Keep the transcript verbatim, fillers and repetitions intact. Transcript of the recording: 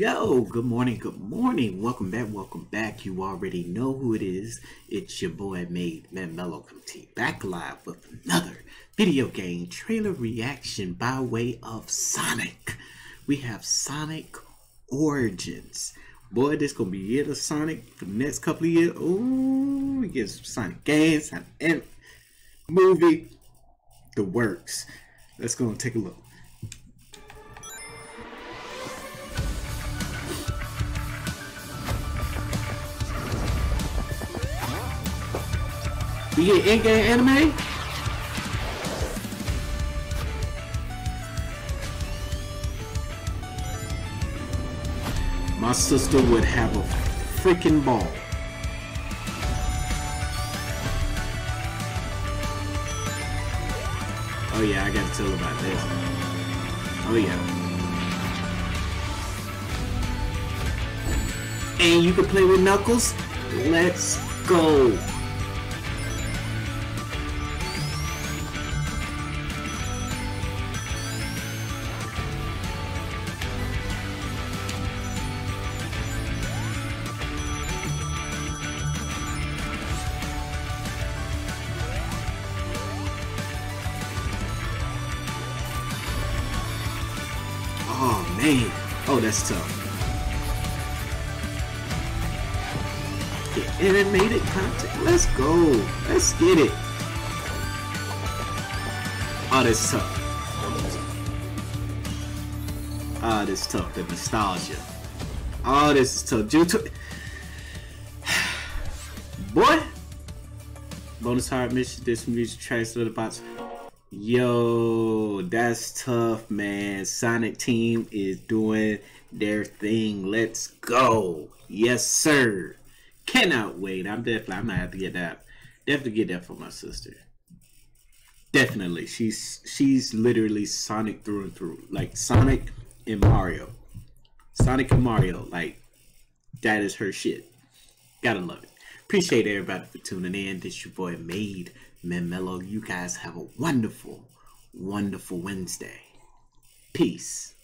Yo, good morning, good morning. Welcome back, welcome back. You already know who it is. It's your boy, MadeMenMelo, coming to you back live with another video game trailer reaction by way of Sonic. We have Sonic Origins. Boy, this gonna be it of Sonic for the next couple of years. Oh, we get some Sonic games, Sonic movie, the works. Let's go and take a look. We get in-game anime? My sister would have a freaking ball. Oh yeah, I gotta tell about this. Oh yeah. And you can play with Knuckles? Let's go. Oh man, oh that's tough. Get animated content, let's go, let's get it. Oh that's tough. Oh that's tough, the nostalgia. Oh this is tough, due to... Boy! Bonus hard mission, this music tracks, little box. Yo, that's tough, man. Sonic Team is doing their thing. Let's go. Yes, sir. Cannot wait. I'm definitely, I'm gonna have to get that. Definitely get that for my sister. Definitely. She's she's literally Sonic through and through. Like Sonic and Mario. Sonic and Mario. Like, that is her shit. Gotta love it. Appreciate everybody for tuning in. This your boy Made Men Mello. You guys have a wonderful, wonderful Wednesday. Peace.